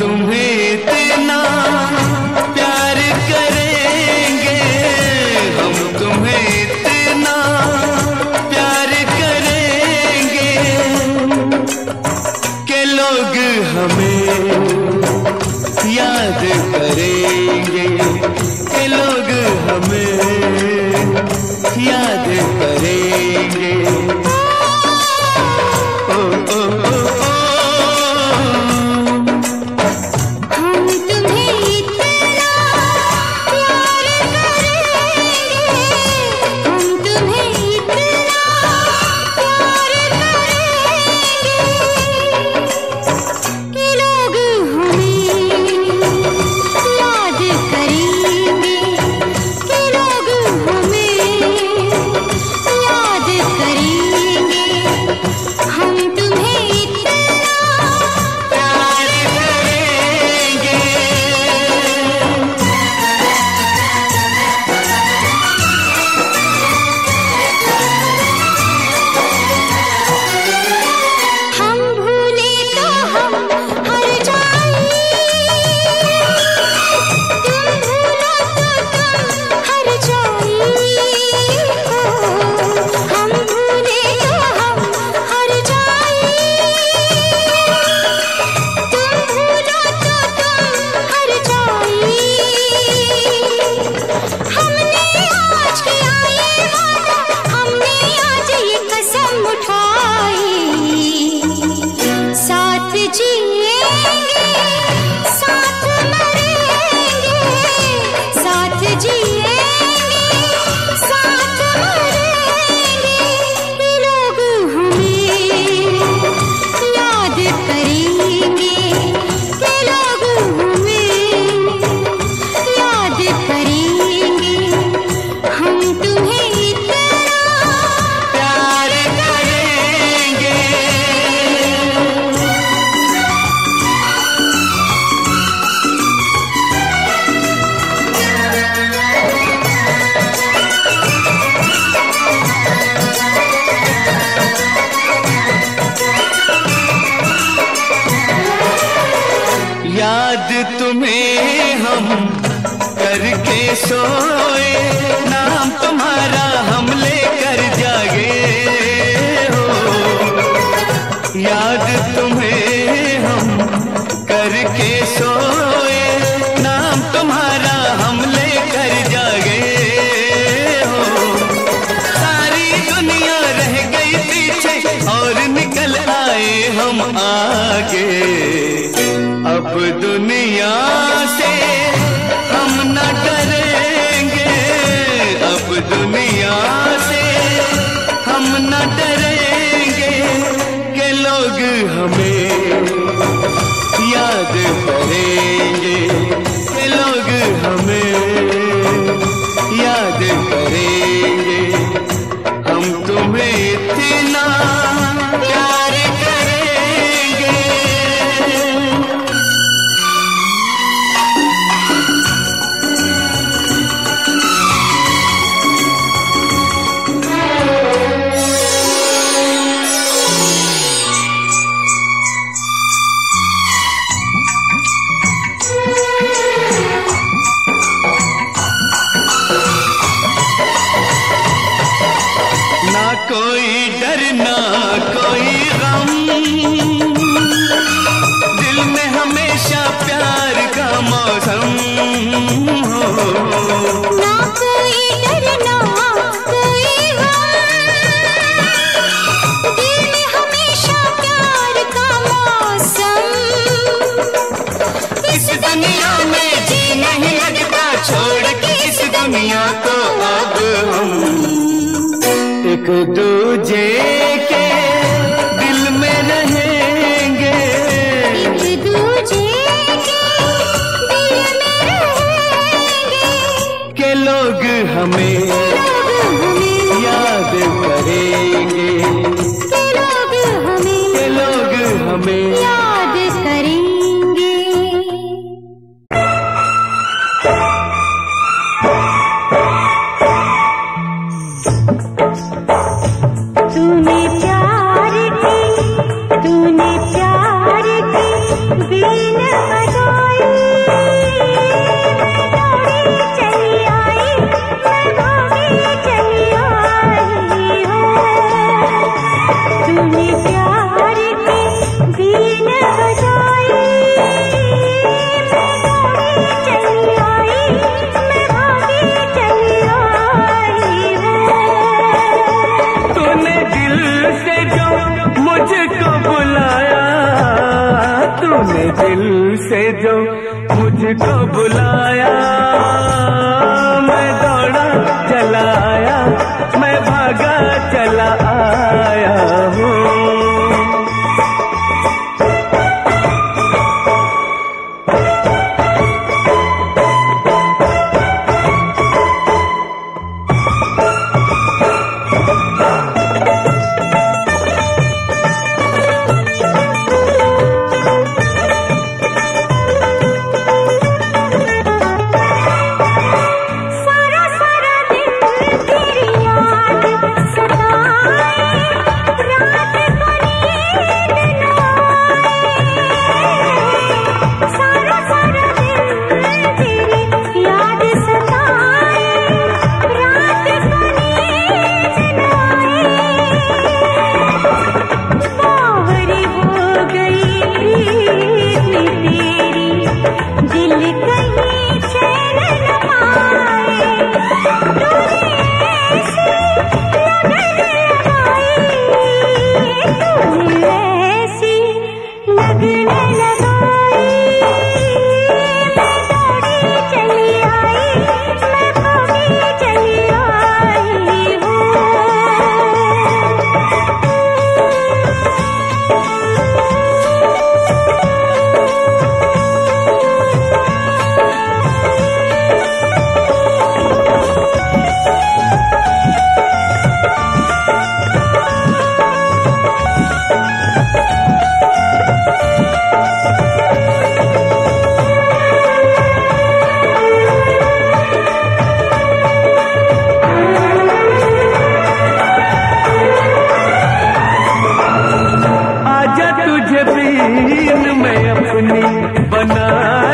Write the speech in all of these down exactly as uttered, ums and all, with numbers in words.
तूने दिल से जो मुझको बुलाया, मैं दौड़ा चला आया, मैं भागा चला आया हूँ। बना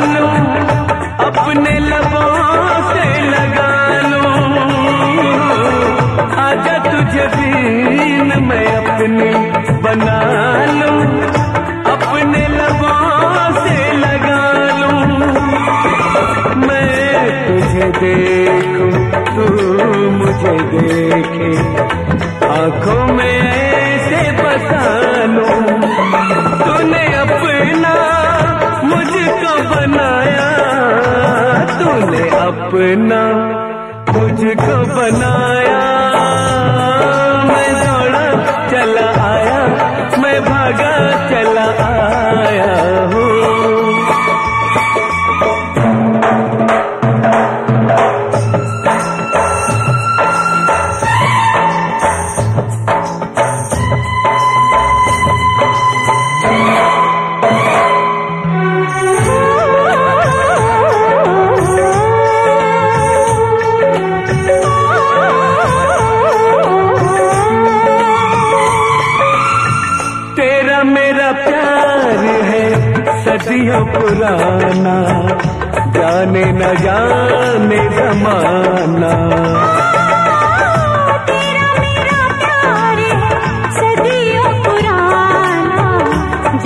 लूं अपने लबों से लगा लूं, मैं तुझे देखूं तू मुझे देखे, आंखों में ऐसे बसा लूं। तूने अपना मुझको बनाया, तूने अपना मुझको बनाया, मैं दौड़ा चला आया, मैं भागा चला आया हूँ। सदियों पुराना जाने न जाने जमाना, तेरा मेरा प्यार है सदियों पुराना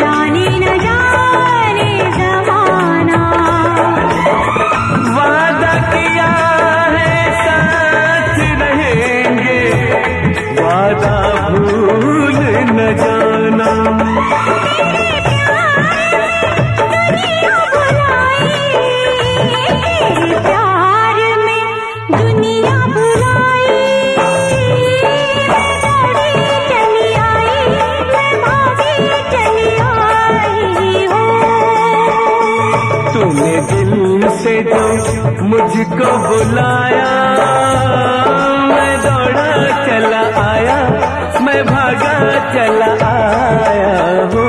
जाने न जाने जमाना। वादा किया है साथ रहेंगे, वादा भूल न जाना। मुझको बुलाया, मैं दौड़ा चला आया, मैं भागा चला आया हूँ।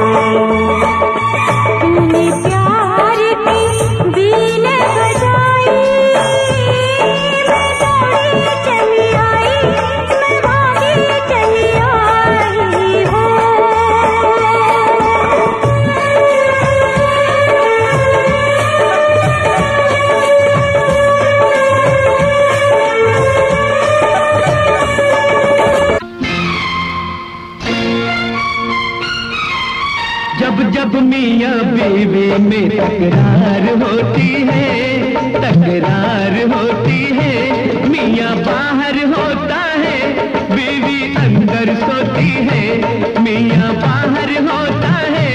जब जब मियाँ बीवी में तकरार होती है, तकरार होती है, मियाँ बाहर होता है, बीवी अंदर सोती है। मियाँ बाहर होता है,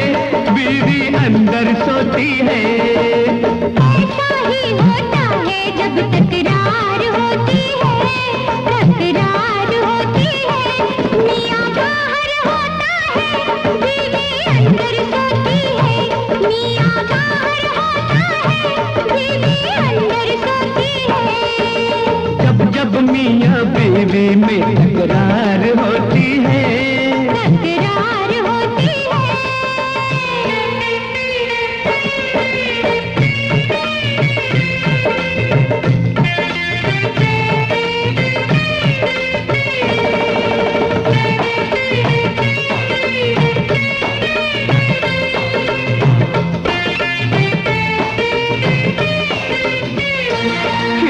बीवी अंदर सोती है। ऐसा ही होता है जब तकरार होती है, तकरार होती है, मियाँ बाहर होता है, बीवी अंदर सोती है। मियाँ बाहर होता है, बीवी अंदर सोती है। जब जब मियाँ बीवी में तकरार होती है,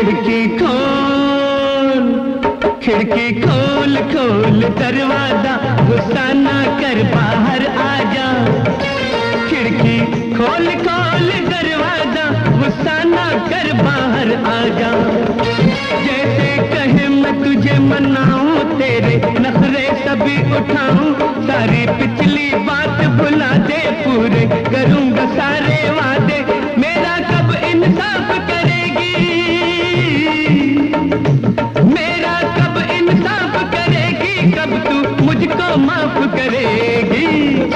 तकरार होती है। खिड़की खोल खोल दरवाजा, गुस्सा ना कर बाहर आजा। खिड़की खोल खोल दरवाजा, गुस्सा ना कर बाहर आजा। जैसे कहे मैं तुझे मनाऊं, तेरे नखरे सभी उठाऊं, सारी पिछली बात भुला दे, पूरे करूंगा सारे वादे। मेरा कब इंसाफ करेगी, मेरा कब इंसाफ करेगी, कब तू मुझको माफ करेगी।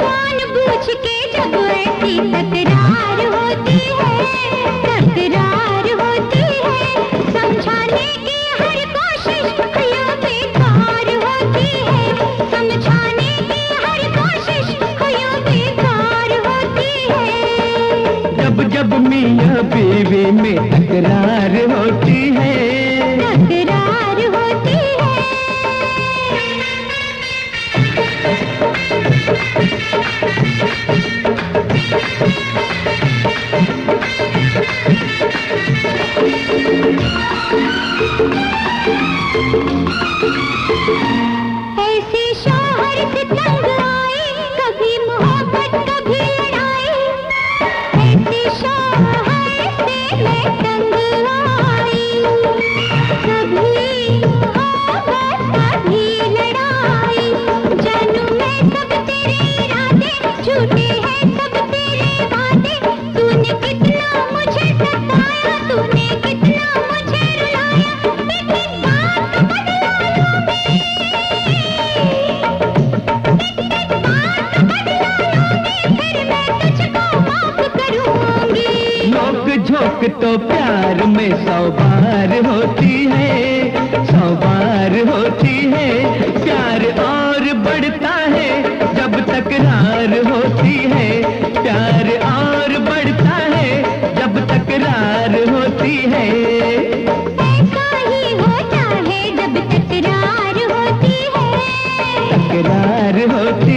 जानबूझ के जब ऐसी तकरार होती है, तकरार होती है, समझाने की हर कोशिश खया बेकार होती है, समझाने की हर कोशिश खया बेकार होती है। जब जब मियाँ बीवी में तकरार होती है, तकरार होती है। ऐसे शौहर से तंग आए, कभी मोहब्बत कभी लड़ाई। ऐसे शौहर से मैं तंग आई, कभी मोहब्बत कभी लड़ाई। जानू मैं सब तेरे इरादे, झूठे हैं सब तेरे वादे। तूने कितना मुझे सताया, तूने कितना मुझे रुलाया, तेरी बात बदला लो बे, तेरी बात बदला लो बे, फिर मैं तुझको माफ करूँगी। नोक झोंक तो प्यार में सौ बार होती है, सौ बार होती है। प्यार और बढ़ता है जब तकरार होती है, प्यार और बढ़ता है जब तकरार होती है। ऐसा ही होता है जब तकरार होती है, तकरार होती है।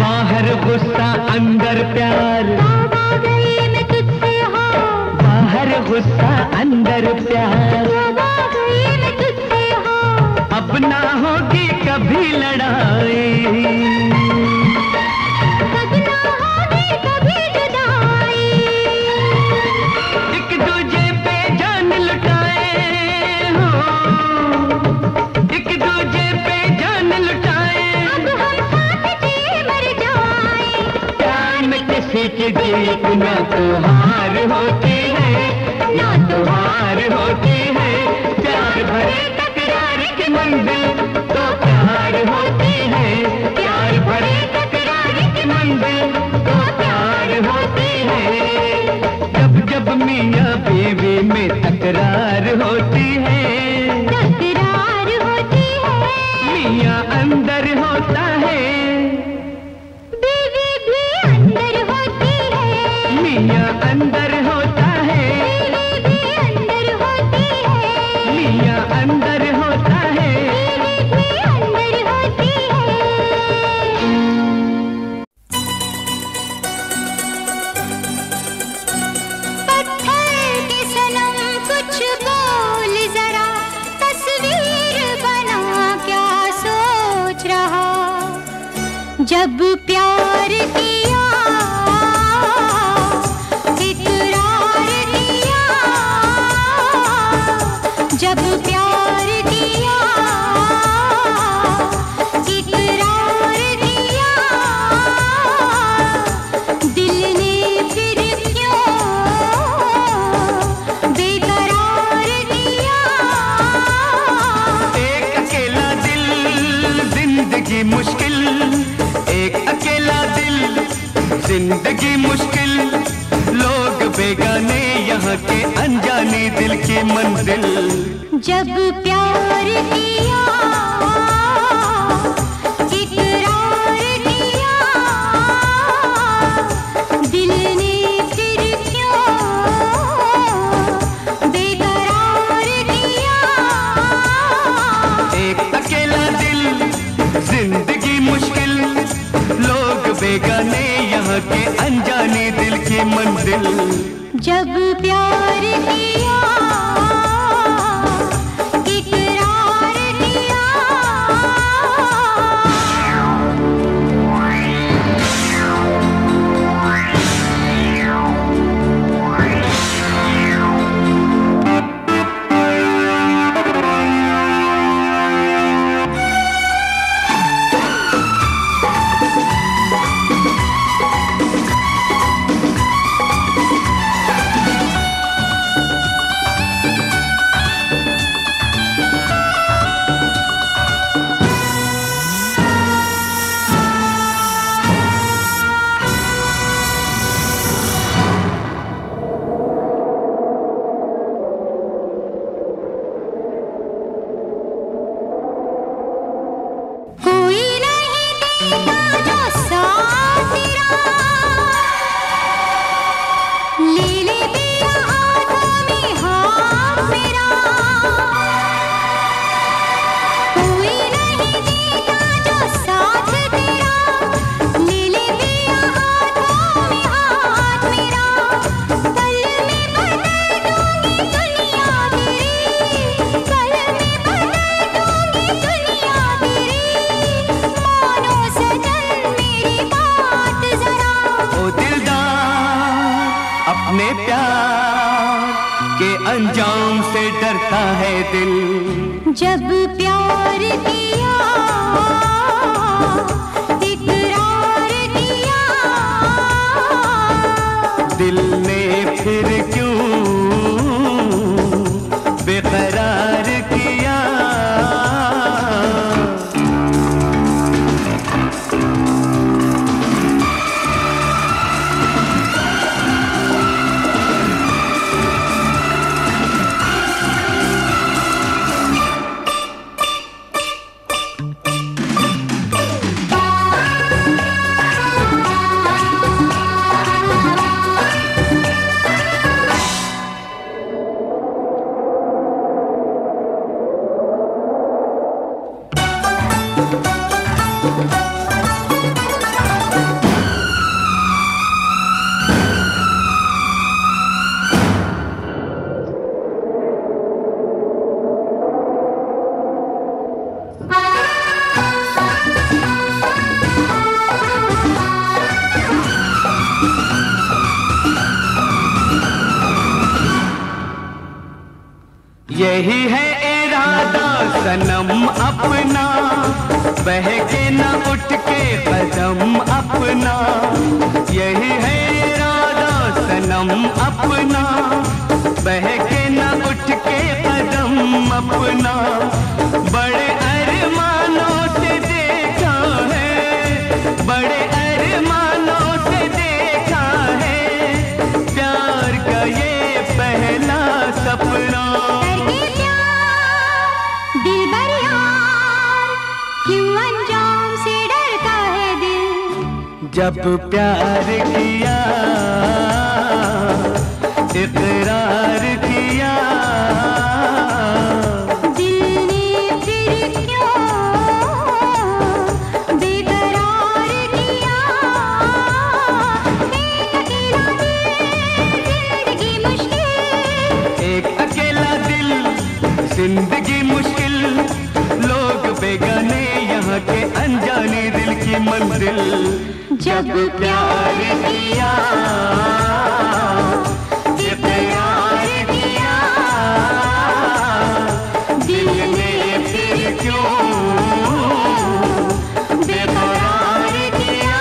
बाहर गुस्सा अंदर प्यार, तौबा गई मैं तुझसे हां। बाहर गुस्सा अंदर प्यार, तौबा गई मैं तुझसे हां। अब ना होगी कभी लड़ाई, जीत ना तो हार होती है, ना तो हार होती है। प्यार भरे तकरार की मंजिल तो प्यार होती है, प्यार भरे तकरार की मंजिल तो प्यार होती है। जब जब मियाँ बीवी में तकरार होती है, तकरार होती है, मियाँ अंदर होता है, मियाँ अंदर होता है, बीवी अंदर होती है। मियाँ अंदर होता है, बीवी अंदर होती है। जब प्यार किया इकरार किया, जब प्यार किया इकरार किया, दिल ने फिर क्यों बेकरार किया। एक अकेला दिल जिंदगी मुश्किल, एक अकेला दिल जिंदगी मुश्किल, लोग बेगाने यहाँ के अनजाने दिल की मंजिल। जब प्यार किया इकरार किया, दिल ने फिर क्यों बेकरार किया। एक अकेला दिल जिंदगी मुश्किल, लोग बेगाने यहाँ के अनजाने दिल की मंजिल। जब प्यार किया इकरार किया। यही है इरादा सनम अपना, बहके न उठ के कदम अपना। यही है इरादा सनम अपना, बहके न उठ के कदम अपना। बड़े अरमानों से देखा है, बड़े अरमानों से देखा है, प्यार का ये पहला सपना। जब प्यार किया इकरार किया, दिल ने फिर क्यों बेकरार किया। एक अकेला दिल जिंदगी मुश्किल, एक अकेला दिल जिंदगी मुश्किल, लोग बेगाने यहाँ के अनजाने दिल की मंजिल जब प्यार किया प्यार किया दिल ने फिर क्यों बेकरार किया।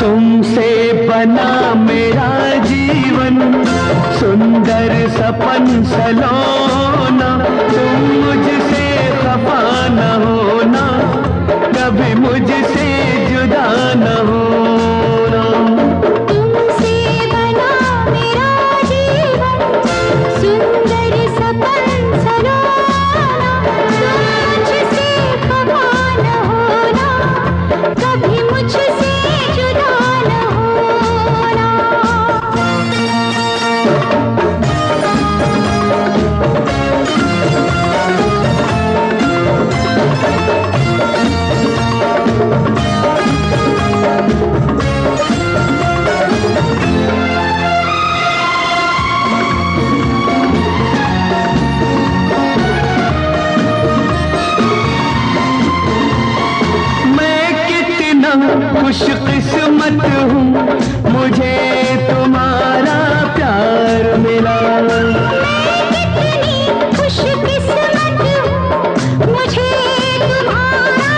तुमसे बना मेरा जीवन सुंदर सपन सलोना, तुम मुझसे खफा न होना, कभी मुझसे जुदा न होना। तुमसे बना मेरा जीवन सुंदर सपन सलोना, तुम मुझसे खफा न होना, कभी मुझसे जुदा न होना। मैं कितना खुशकिस्मत हूँ, मुझे तुम्हारा प्यार मिला। खुशकिस्मत हूँ, मुझे तुम्हारा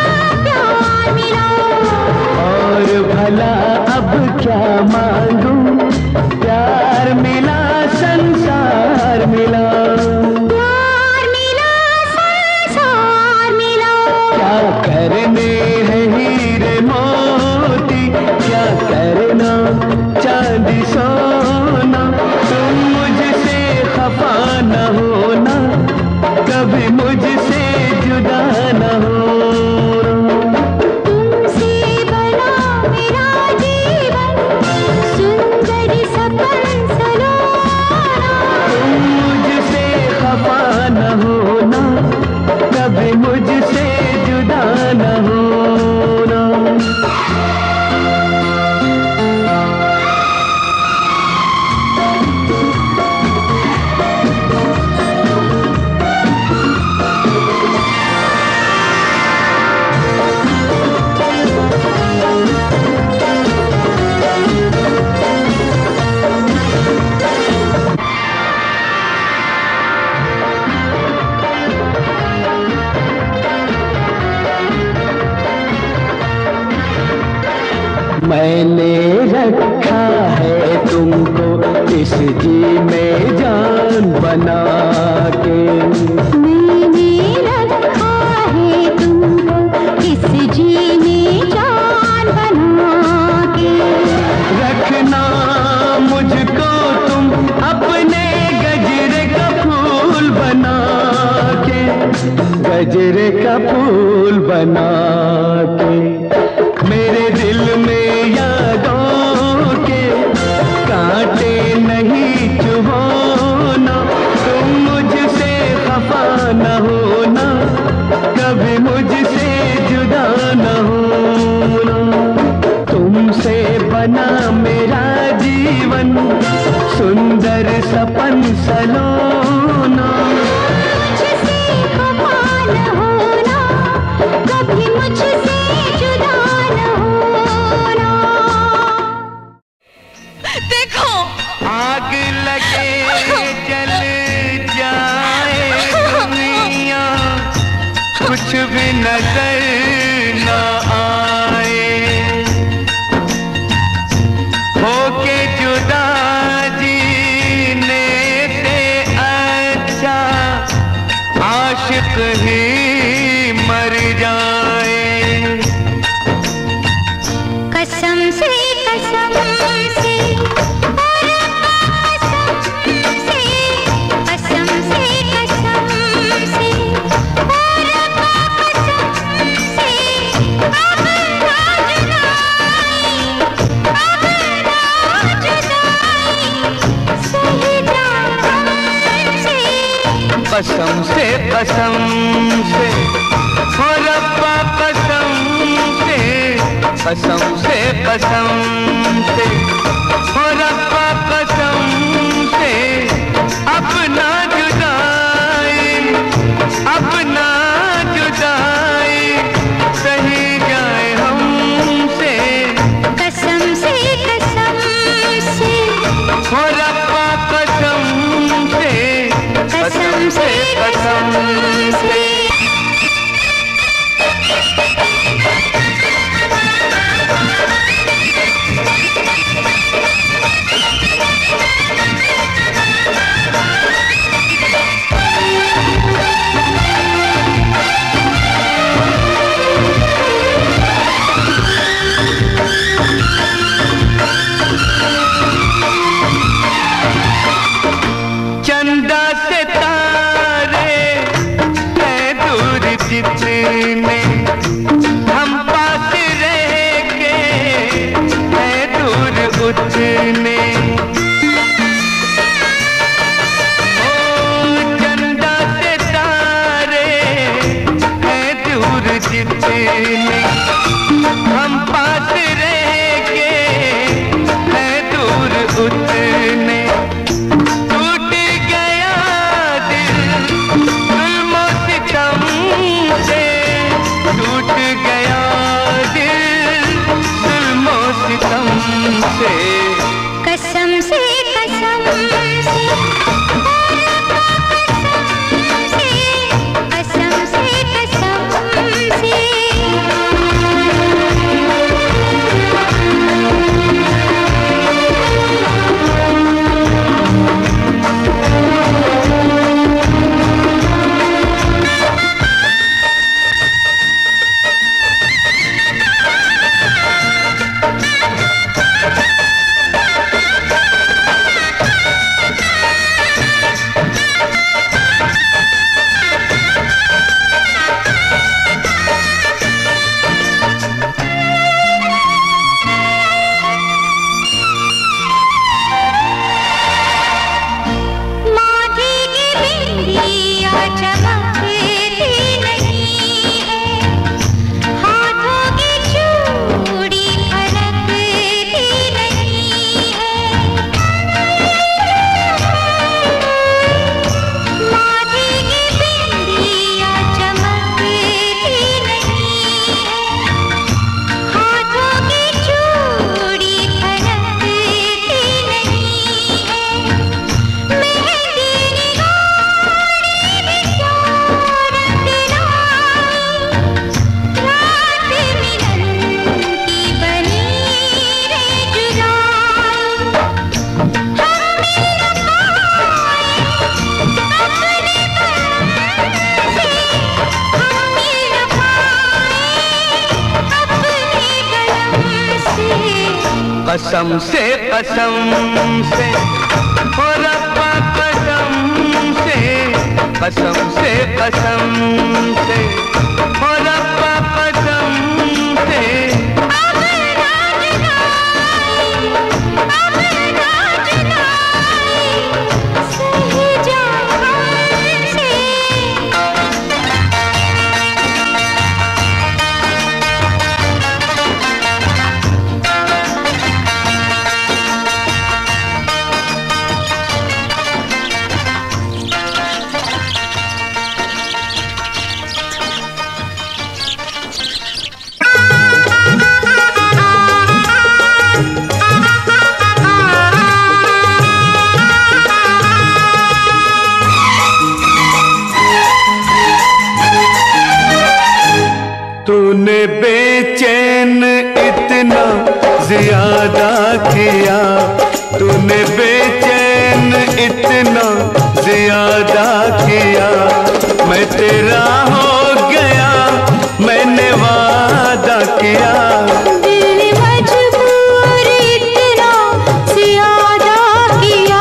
प्यार मिला। और भला अब क्या मांगूं, प्यार मिला संसार मिला। प्यार मिला संसार मिला, क्या करने हैं हीरे मोती, क्या करना चांदी सोना, तुम मुझसे खफा न होना, कभी मुझसे जुदा न होना। तुमसे बना मेरा जीवन सुंदर सपन सलोना, तुम मुझसे खफा न होना, कभी मुझसे जुदा न होना। मैंने रखा है तुमको इस जी में जान बना के, मैंने रखा है तुमको इस जी में जान बना के। रखना मुझको तुम अपने गजरे का फूल बना के, गजरे का फूल बना के। मेरे दिल में कभी मुझसे जुदा न होना। तुमसे बना मेरा जीवन सुंदर सपन सलोना, मुझसे खफा न होना, कभी मुझसे जुदा न होना। देखो आग लगे जल जाए दुनिया, कुछ भी नजर न आए, होके जुदा जीने से कसम से कसम से हो रब्बा कसम से अपना जुदाई अपना जुदाई सही जाए हमसे कसम से कसम से हो रब्बा कसम से कसम से कसम से कसम से कसम से हो रब्बा कसम से कसम से कसम से हो रब्बा कसम से अपना जुदाई अपना जुदाई सही जाए से ज्यादा किया तूने बेचैन इतना ज्यादा किया मैं तेरा हो गया मैंने वादा किया दिल मजबूर इतना ज्यादा किया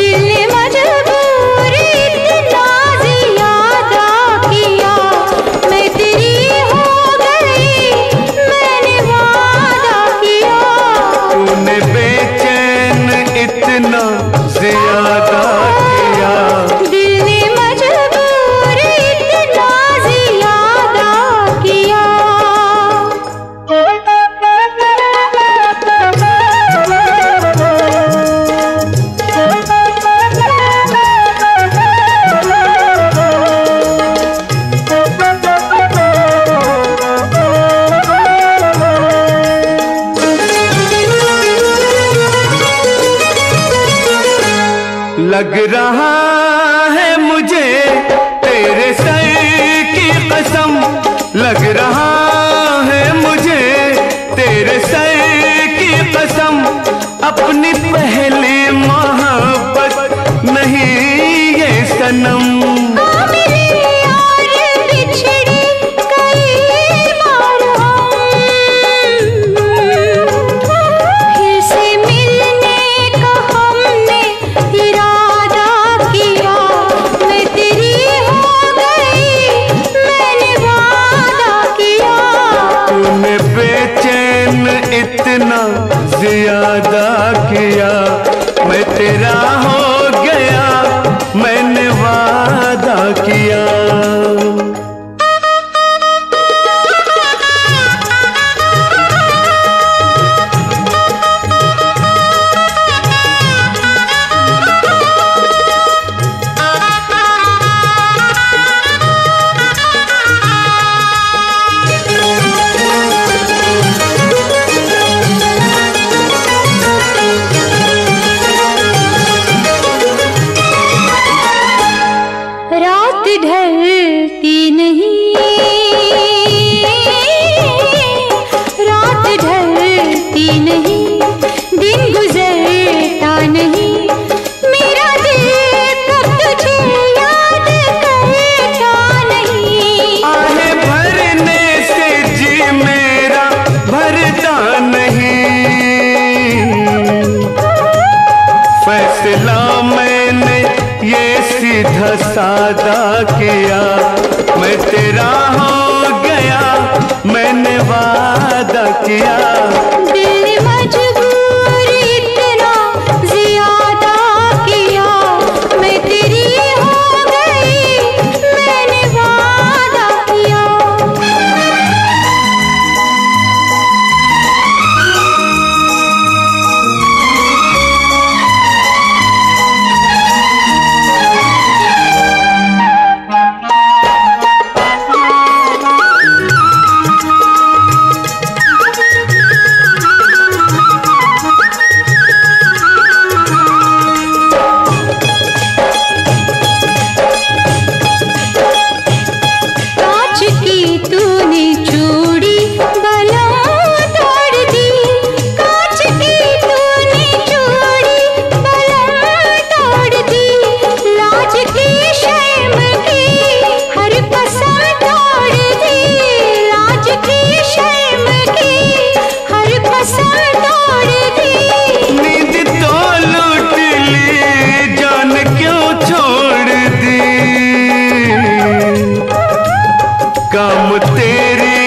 दिल मजबूर इतना ज्यादा किया मैं तेरी हो गई मैंने वादा तूने बेचैन इतना ज्यादा किया दिल मजबूर इतना लग रहा है मुझे तेरे सर की कसम, लग रहा है मुझे तेरे सर की कसम, अपनी पहली मोहब्बत नहीं ये सनम। इतना ज्यादा किया मैं तेरा हो गया, मैंने वादा किया। ढलती नहीं रात, ढलती नहीं दिन, गुजरता नहीं मेरा दिल कब तुझे याद करता नहीं। आहे भरने से जी मेरा भरता नहीं, फैसला मैंने ये सीधा सादा किया, मैं तेरा हो गया, मैंने वादा किया। दिल मजबूर इतना ज्यादा किया मैं तेरी हो गई, मैंने वादा किया। काम तेरी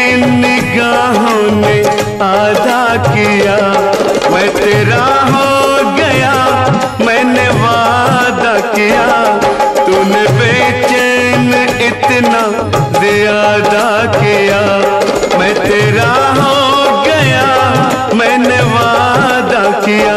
निगाहों ने आधा किया, मैं तेरा हो गया, मैंने वादा किया। तूने बेचैन इतना ज्यादा किया मैं तेरा हो गया, मैंने वादा किया।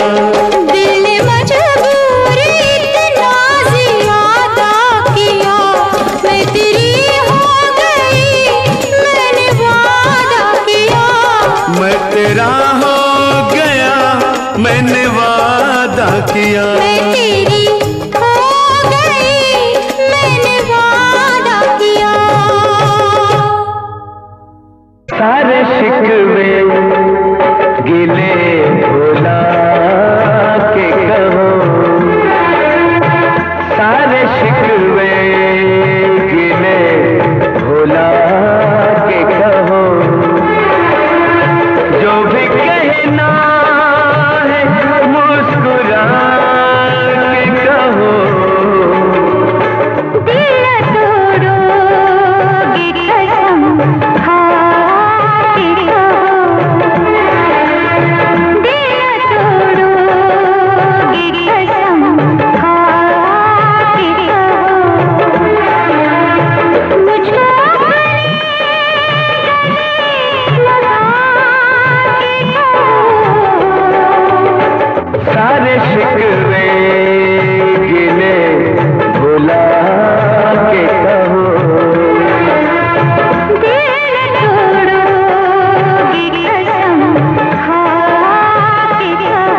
तेरा हो गया, मैंने वादा किया। मैं तेरी हो गई, मैंने वादा किया। सारे शिकवे गिले भुला के कहो, सारे शिकवे गिले भुला के कहो, जो भी कहना है मुस्कुरा के कहो। दिल न तोड़ोगे कसम खा के कहो, दिल न तोड़ोगे कसम खा के कहो। मुझको सारे शिकवे गिले भुला के कहो, दिल तोड़ोगे कसम खा के कहो।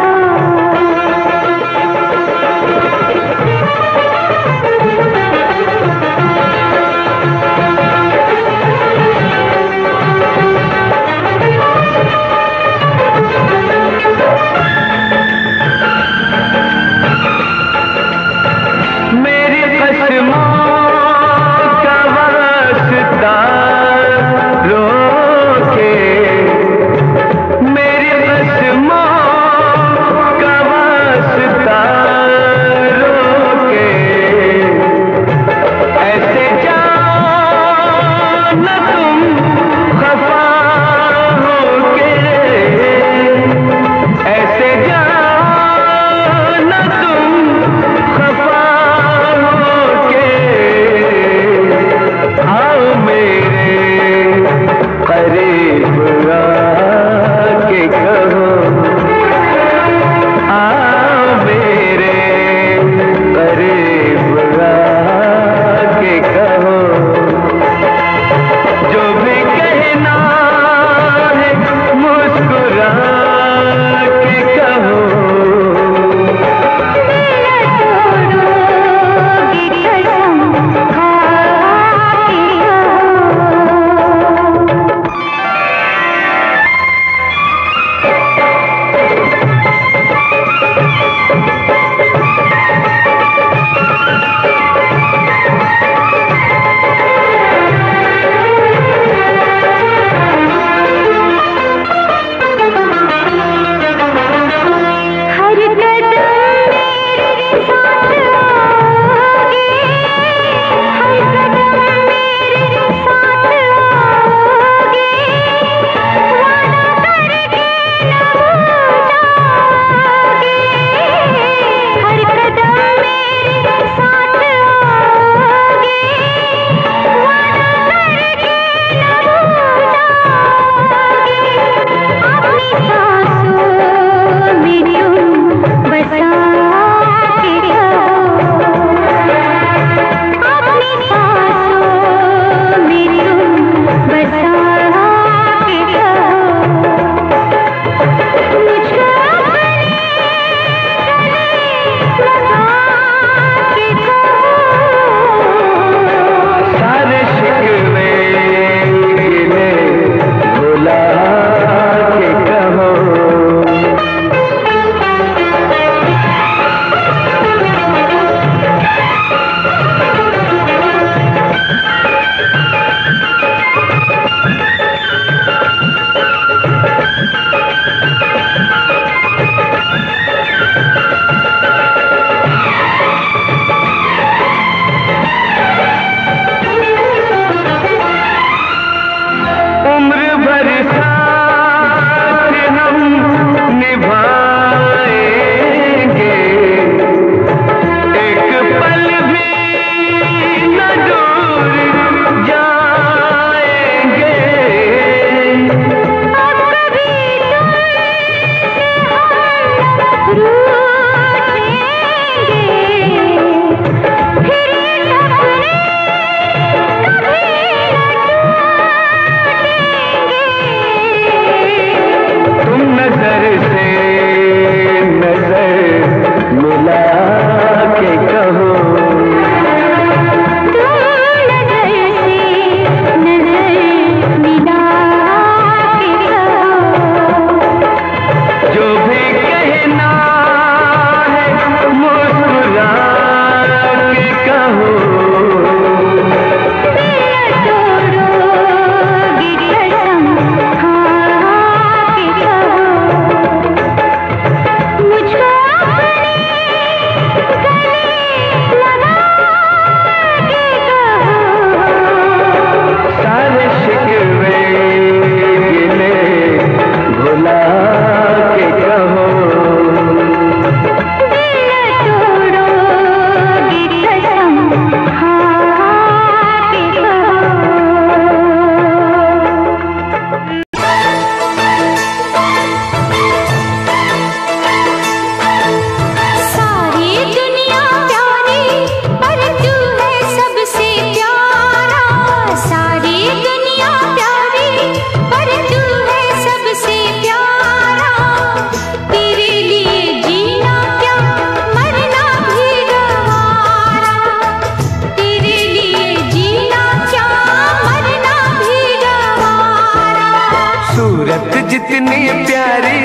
उतनी प्यारी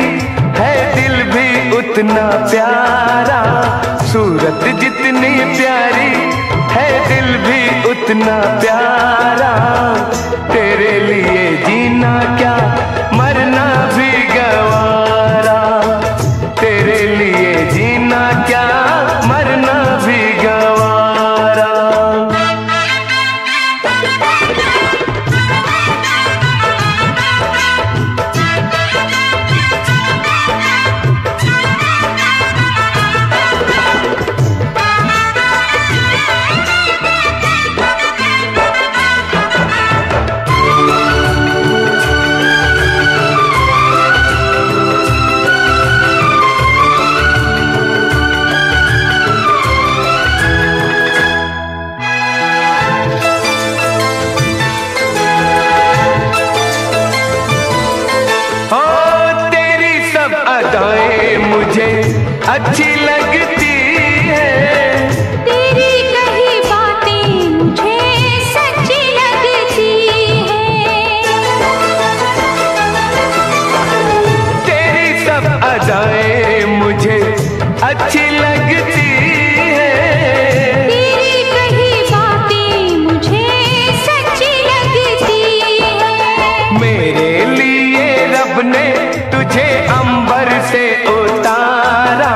है, दिल भी उतना प्यारा, सूरत जितनी प्यारी है, दिल भी उतना प्यारा। तेरे लिए जीना क्या मरना भी गवारा, तेरे लिए जीना क्या मरना भी गवारा। मुझे अच्छी लगती है, तेरी कही बातें मुझे सच्ची लगती है, तेरी सब अदाएं मुझे अच्छी लगती है, तेरी कही बातें मुझे सच्ची लगती है। मेरे लिए रब ने तुझे अंबर से उतारा,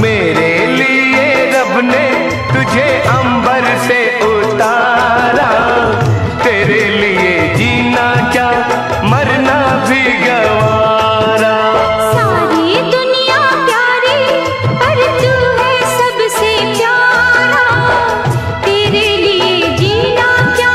मेरे लिए रब ने तुझे अंबर से उतारा। तेरे लिए जीना क्या मरना भी गवारा, सारी दुनिया प्यारी पर तू है सबसे प्यारा, तेरे लिए जीना क्या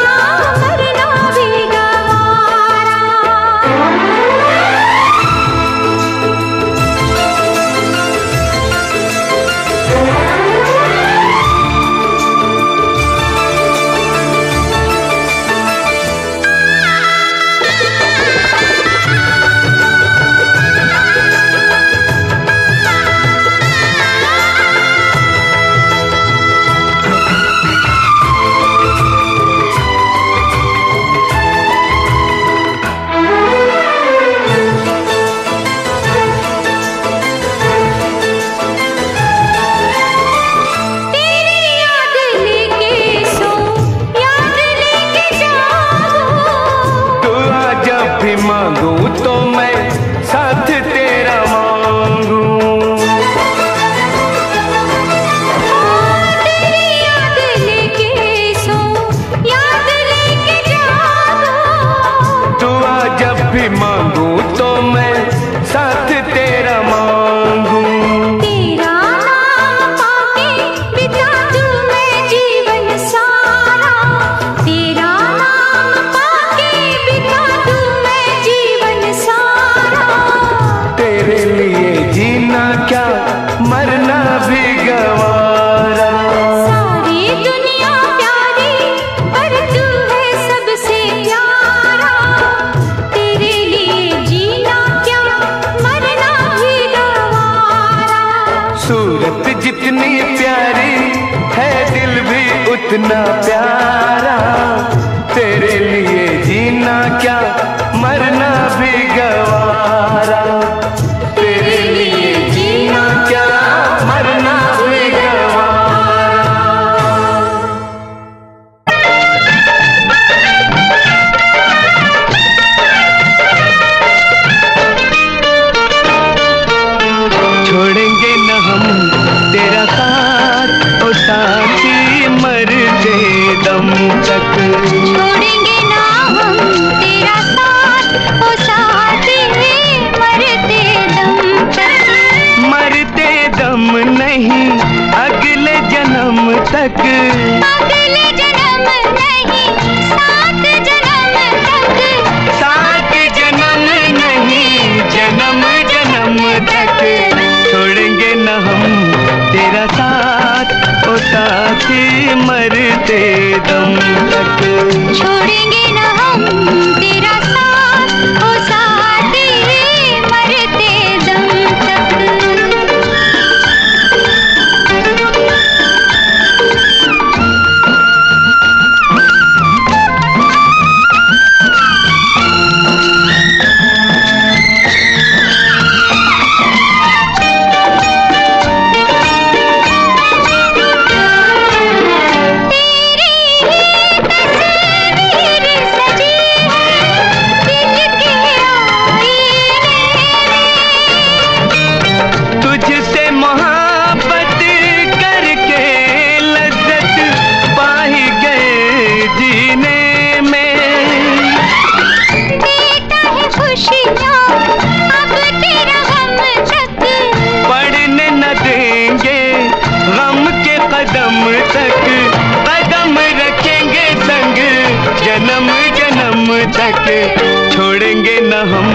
मरना भी गवारा। सूरत जितनी प्यारी है, दिल भी उतना प्यारा, तेरे लिए जीना क्या मरना भी गवारा, तेरे लिए जीना क्या मरना भी गवारा। छोड़ेंगे तेरा साथ ओ साथी मरते दम तक, छोड़ेंगे ना हम तेरा साथ ओ साथी मरते दम तक, मरते दम नहीं अगले जन्म तक, अगले जन्म नहीं सात जन्म तक, सात जन्म नहीं जन्म जन्म तक। छोड़ेंगे ना हम तेरा साथ ओ साथी मरते दम तक, छोड़ेंगे ना हम तेरा साथ ओ साथी मरते दम तक। जाके छोड़ेंगे न हम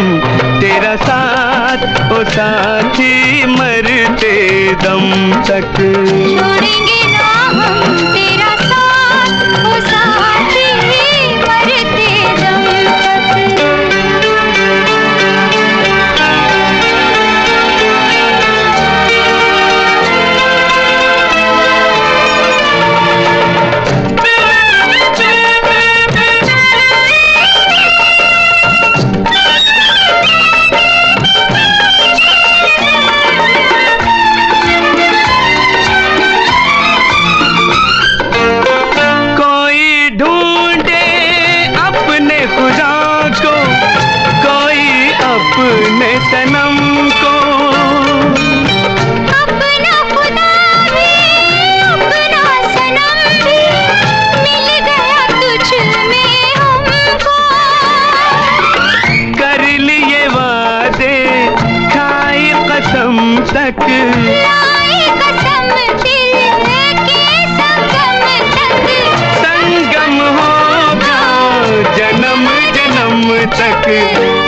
तेरा साथ, ओ साथी मरते दम तक।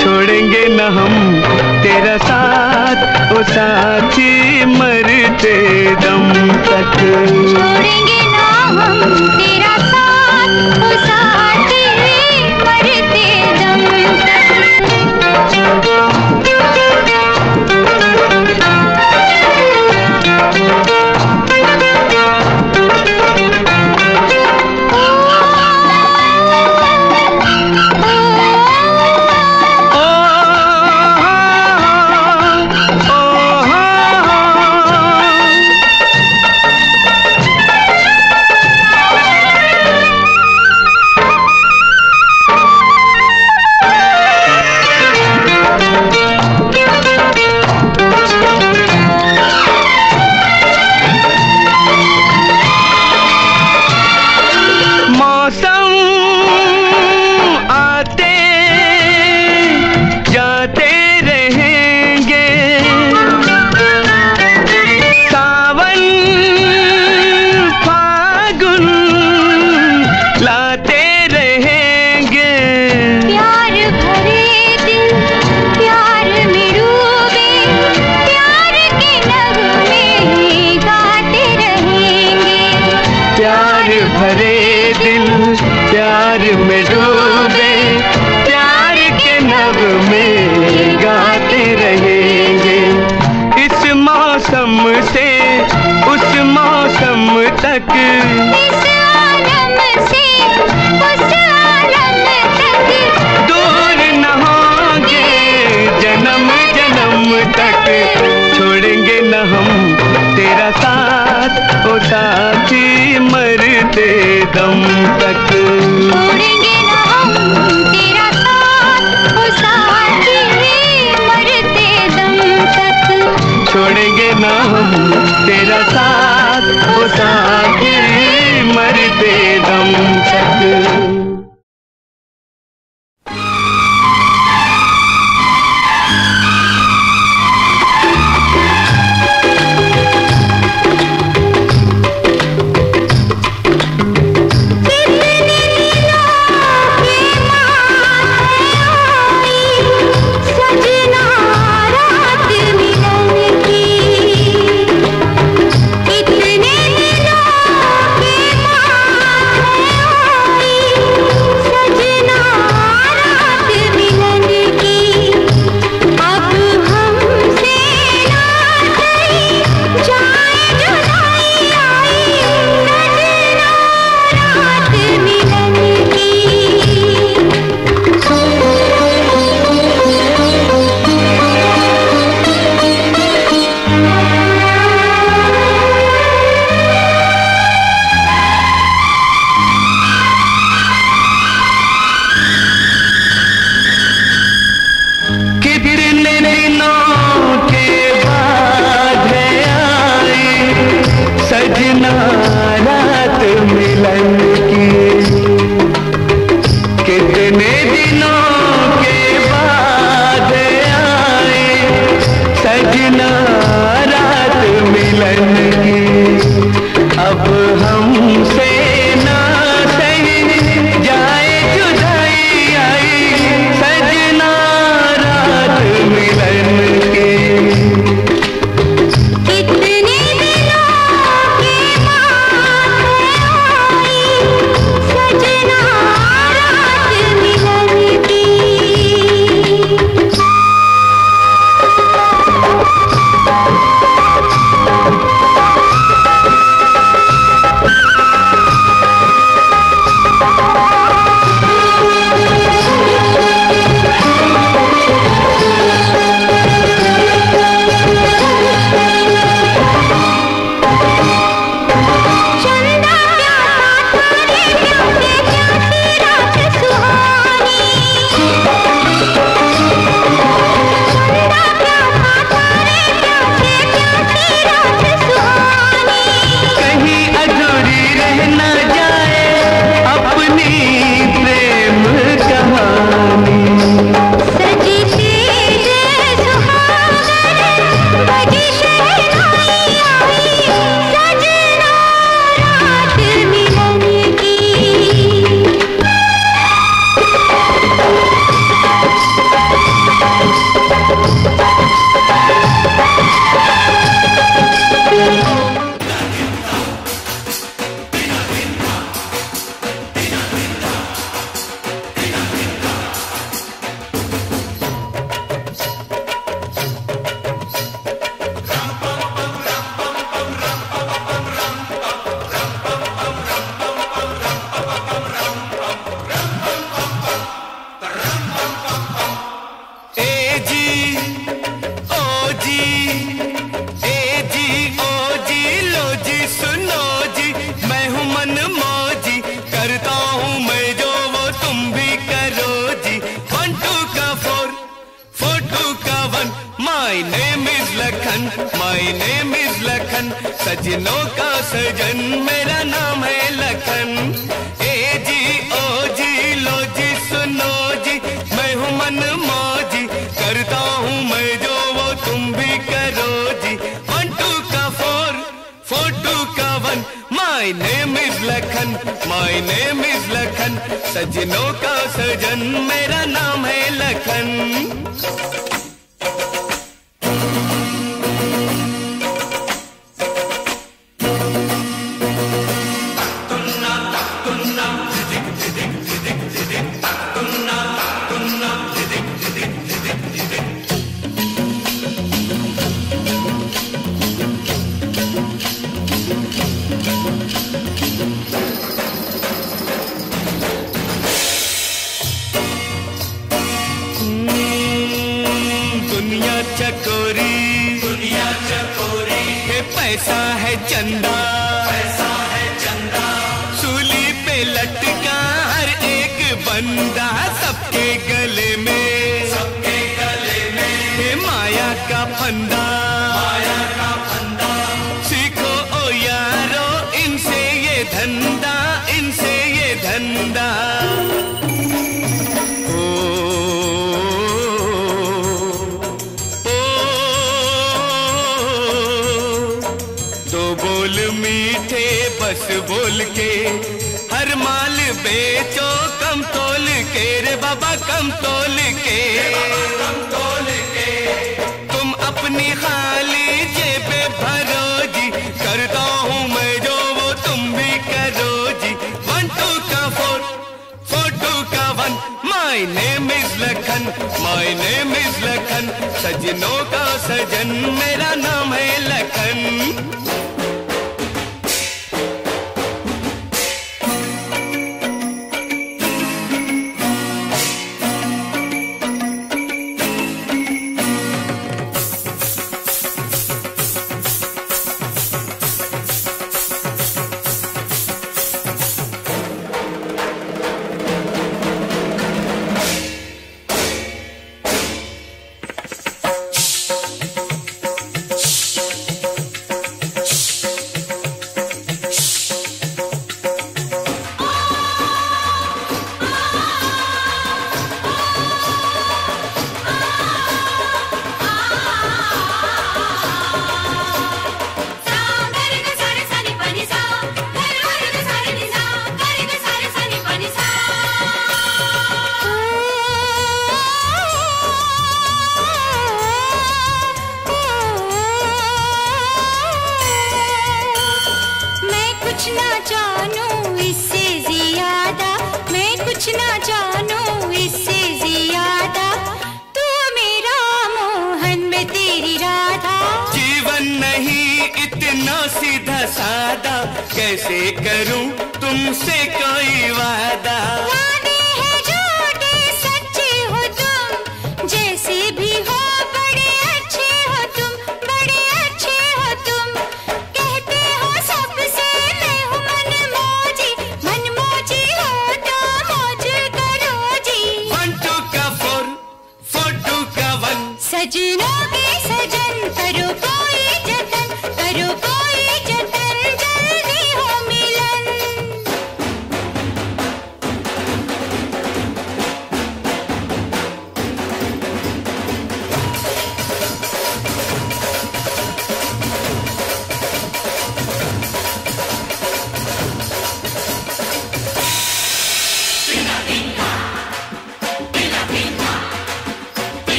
छोड़ेंगे न हम तेरा साथ, ओ साथी मरते दम हमसे ना सही जाए जुदाई आई। Name is Lakhan, my name is Lakhan, सजनों का सजन मेरा नाम है लखन। ए जी ओ जी लो जी सुनो जी, मैं हूँ मन मौजी, करता हूँ मैं जो वो तुम भी करो जी। वन टू का फोर, फोर टू का one, my name is Lakhan, my name is Lakhan, सजनों का सजन मेरा नाम है लखन। पैसा है चंदा, पैसा है चंदा, सूली पे लटका हर एक बंदा, सबके गले में, सबके गले में है माया का फंदा, माया का फंदा। सीखो ओ यारो इनसे ये धंधा, इनसे ये धंधा। बस बोल के हर माल बेचो कम तोल के, रे बाबा कम तोल के, कम तोल के, तुम अपनी खाली जेब भरो जी, करता हूँ मैं जो वो तुम भी करो जी। वन टू का फोर, फोर टू का one, my name is Lakhan, my name is Lakhan, सजनों का सजन मेरा नाम है लखन। सादा कैसे करूं तुमसे कोई वादा, वादे हैं झूठे सच्चे हो तुम, जैसे भी हो बड़े अच्छे हो तुम, बड़े अच्छे हो तुम, कहते हो सबसे मैं हूं मन मौजी, मन मौजी हो तो मौज करो जी। वन टू का फोर, फोर टू का वन, सजना के सजन करो कोई जतन, करो कोई जतन।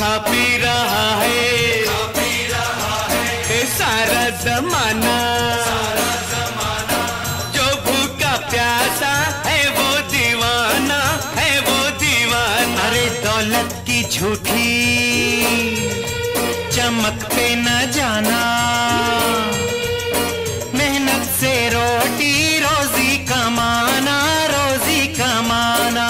खा पी रहा है, खा पी रहा है सारा जमाना, सारा जमाना, जो भूखा प्यासा है वो दीवाना, है वो दीवाना। अरे दौलत की झूठी चमक पे न जाना, मेहनत से रोटी रोजी कमाना, रोजी कमाना।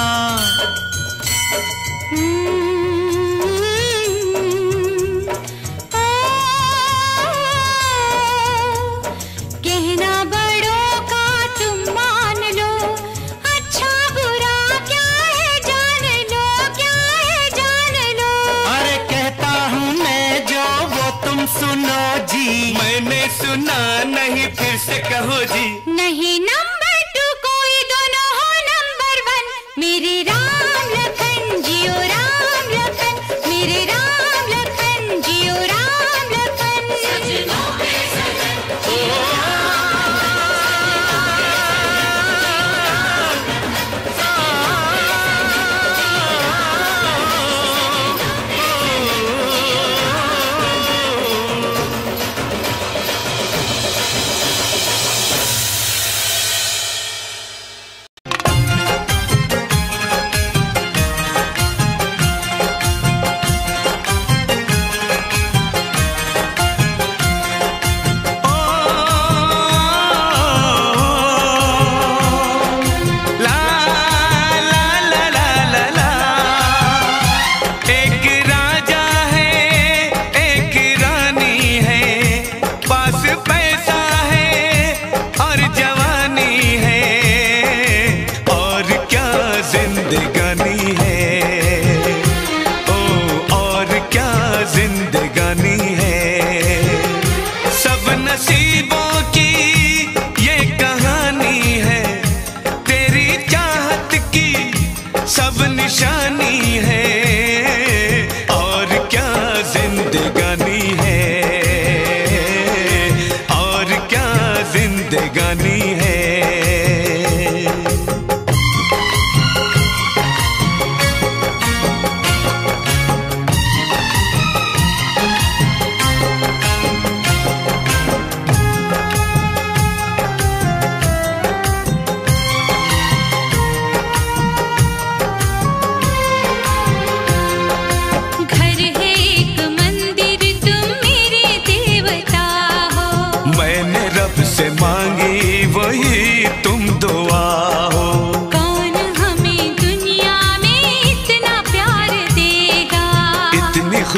कहना बड़ों का तुम मान लो,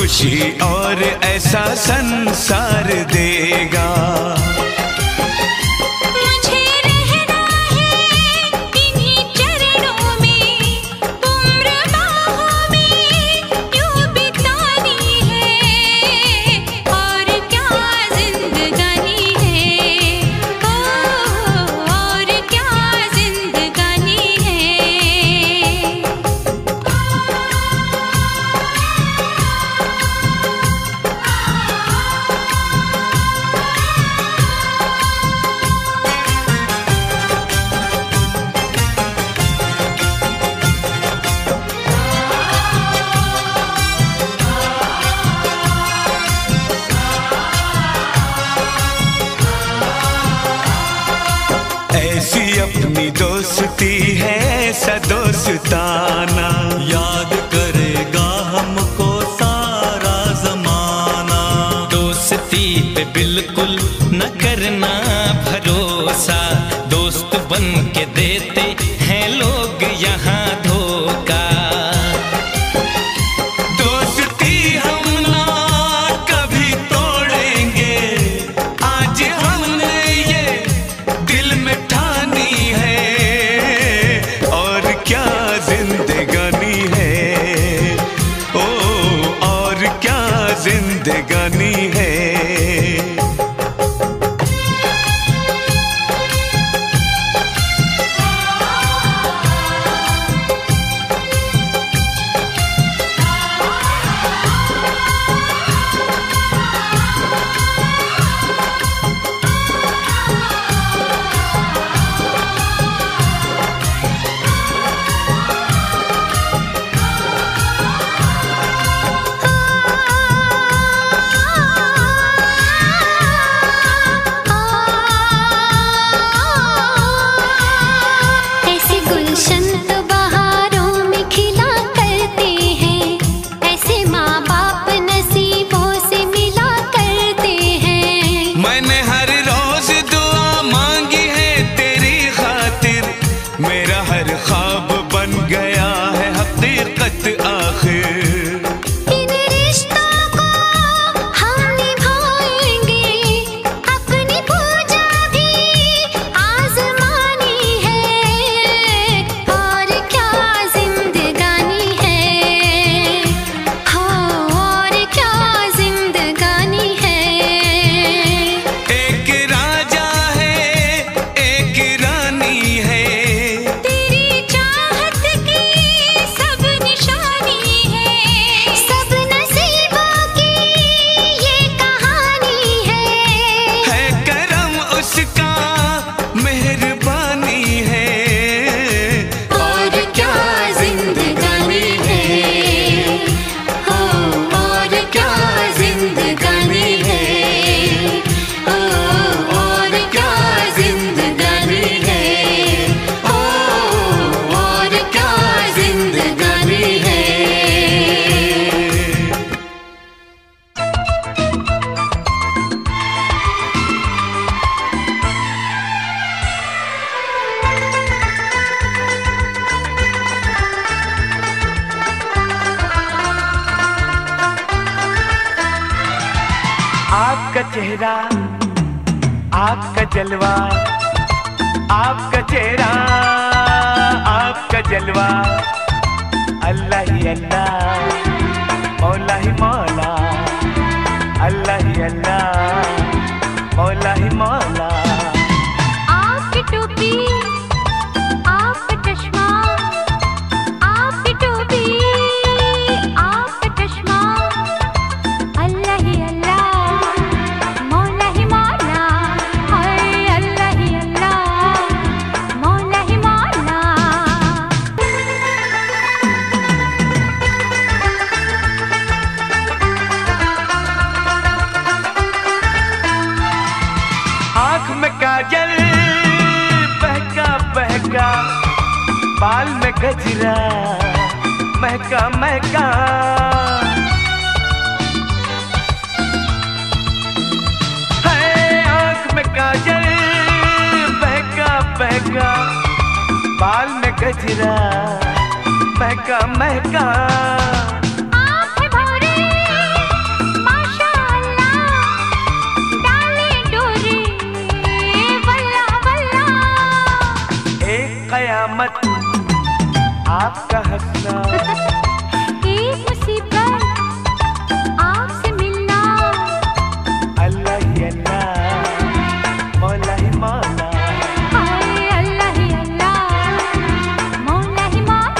खुशी और ऐसा संसार देगा। मुझे रहना है इन्हीं चरणों में, उम्र बाहों में यूं बितानी है, और क्या जिंदगानी है, ओ, और क्या जिंदगानी है। ऐसी अपनी दोस्ती है सदोस्ताना, याद करेगा हमको सारा जमाना। दोस्ती पे बिल्कुल न करना भरोसा, दोस्त बन के देते हैं लोग यहाँ धोखा। जिंदगानी है। आपका चेहरा, आपका जलवा, आपका चेहरा, आपका जलवा, अल्लाह ही अल्लाह मौला ही मौला, अल्लाह ही अल्लाह मौला ही मौला। आपकी टोपी, आपका चश्मा, आपकी टोपी, आपका चश्मा, अल्लाह ही अल्लाह बाल में गजरा महका महका, है आँख में काजल बहका बहका, बाल में गजरा महका महका। आप है भौरे क़यामत आपका हंसना, एक मुसीबत आपसे मिलना, अल्लाह ही अल्लाह मौला ही मौला, हाय अल्लाह ही अल्लाह मौला ही मौला।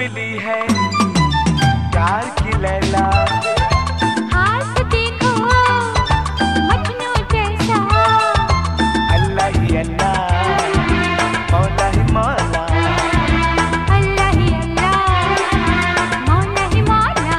मिली है प्यार की लैला, हाथ देखो मजनू जैसा, अल्लाह ही अल्लाह मौला ही मौला, अल्लाह ही अल्लाह मौला ही मौला।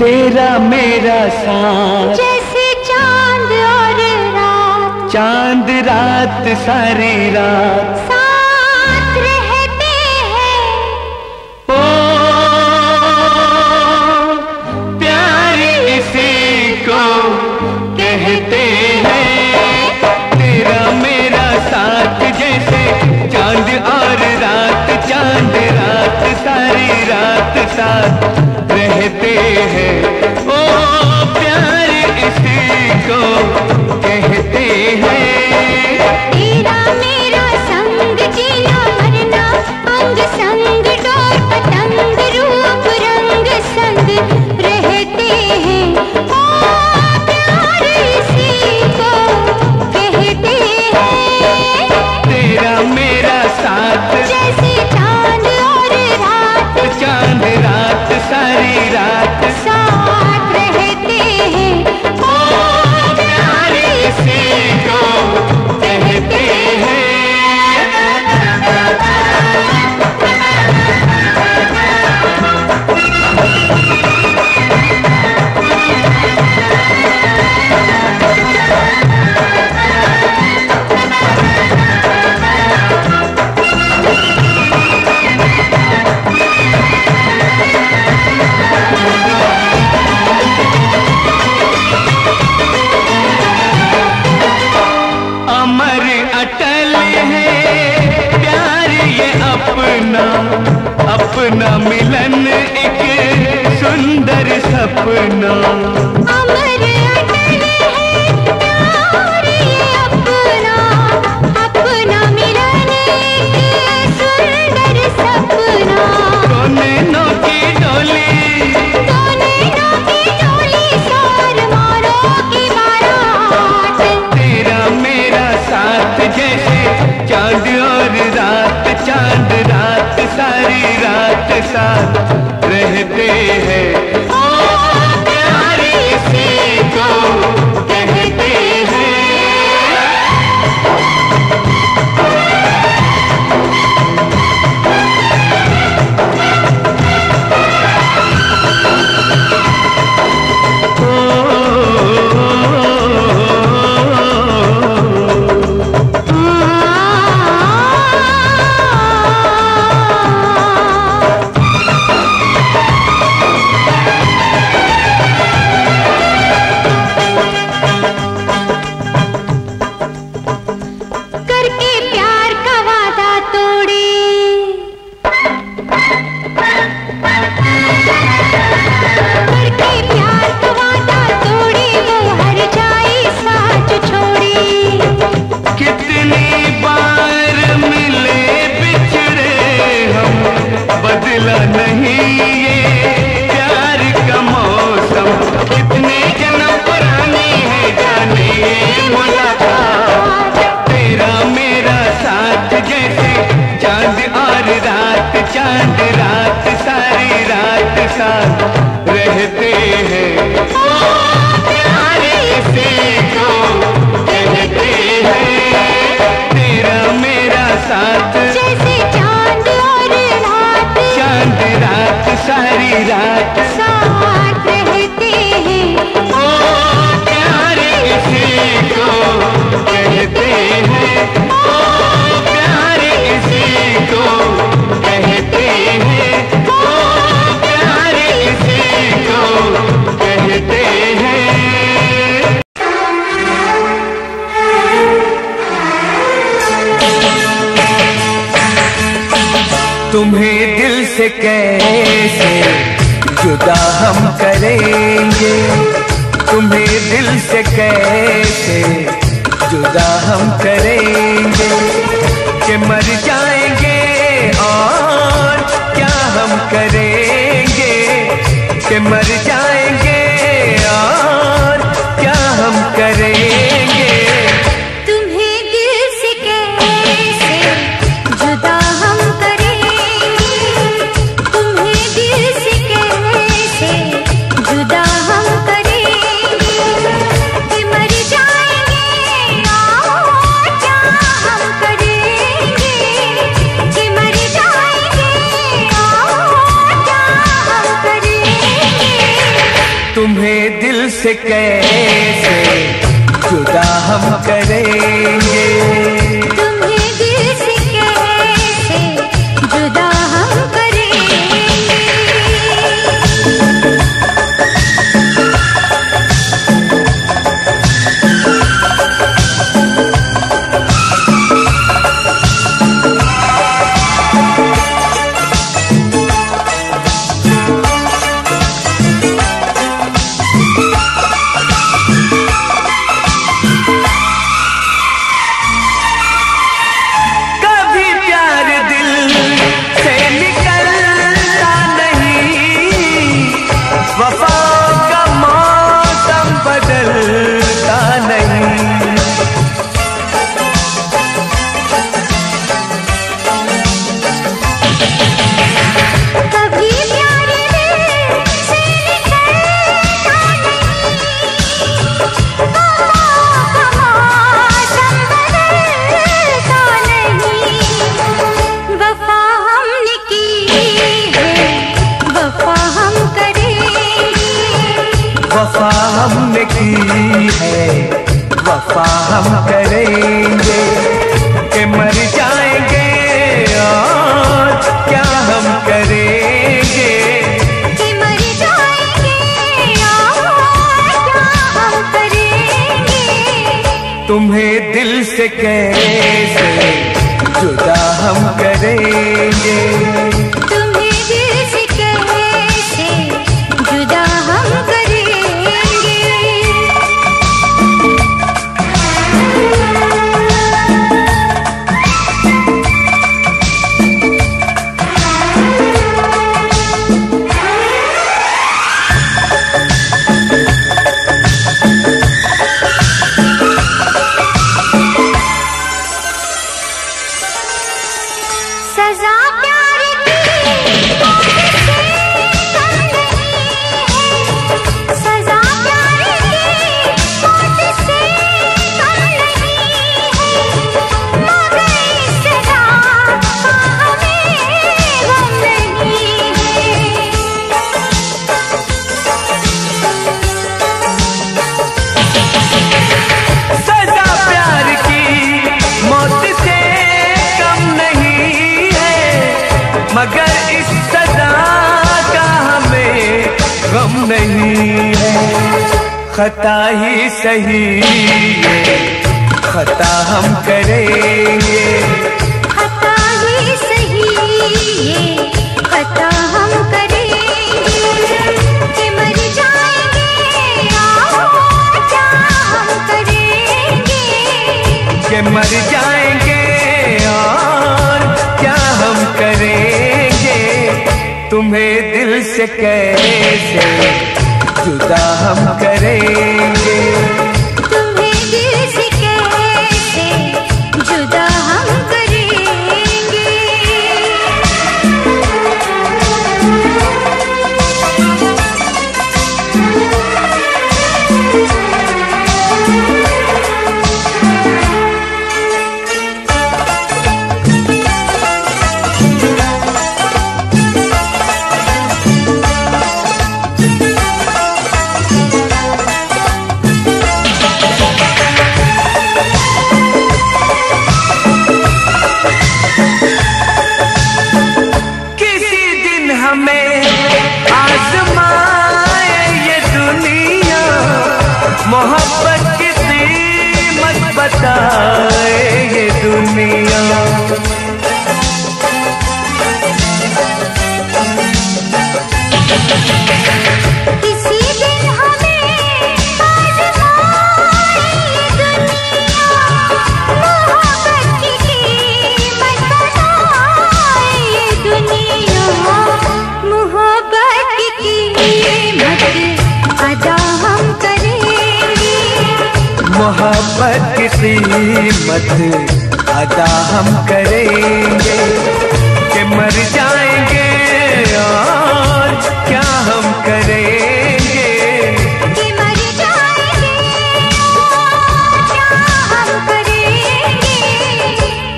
तेरा मेरा साथ जैसे चांद और रात, चांद रात सारी रात साथ रहते हैं, ओ प्यार इसी को कहते हैं। तेरा मेरा साथ जैसे चांद और रात, चांद रात सारी रात साथ रहते हैं, ओ प्यार इसी को कहते हैं। तेरा मेरा संग जीना मरना, अंग संग डोर पतंग, रूप रंग संग रहते हैं, ओ प्यार इसी को कहते हैं। तेरा मेरा साथ जैसे चांद और रात, चांद रात सारी रात साथ रहते हैं, ओ प्यार इसी को कहते अपना मिलन एक सुंदर सपना। अमर अटल है प्यार ये अपना, अपना मिलन एक सुंदर सपना। दोनों की डोली, दोनों की डोली सार मारो की मारो हाथ। तेरा मेरा साथ जैसे चांद और रात, चांद रात सारी रात साथ रहते हैं, ओ प्यारी कहते हैं, ओ प्यार किसे को कहते हैं। तेरा मेरा साथ जैसे चांद और रात, चांद रात सारी रात साथ रहते हैं। ओ प्यार किसे को कहते हैं, ओ प्यार किसे को कहते हैं। तुम्हें दिल से कैसे जुदा हम करेंगे, तुम्हें दिल से कैसे जुदा हम करेंगे, कि मर जाएंगे और क्या हम करेंगे, कि मर जाएंगे और क्या हम करेंगे। तुम्हें दिल से कैसे जुदा हम करेंगे, तुम्हें दिल से कैसे जुदा हम करेंगे, कि मर जाएंगे और क्या हम करेंगे, कि मर जाएंगे और क्या हम करेंगे। तुम्हें से कैसे जुदा हम करेंगे, तुम्हें दिल से कैसे जुदा हम मोहब्बत की कीमत अदा हम करेंगे कि मर जाएंगे और क्या हम करेंगे कि मर जाएंगे और क्या हम करेंगे।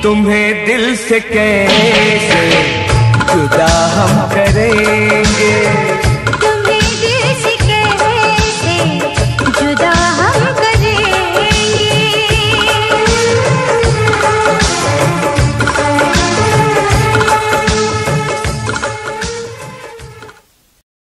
तुम्हें दिल से कैसे जुदा हम करें।